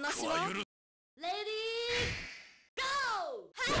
楽しもう。レディーゴー。はい、炎。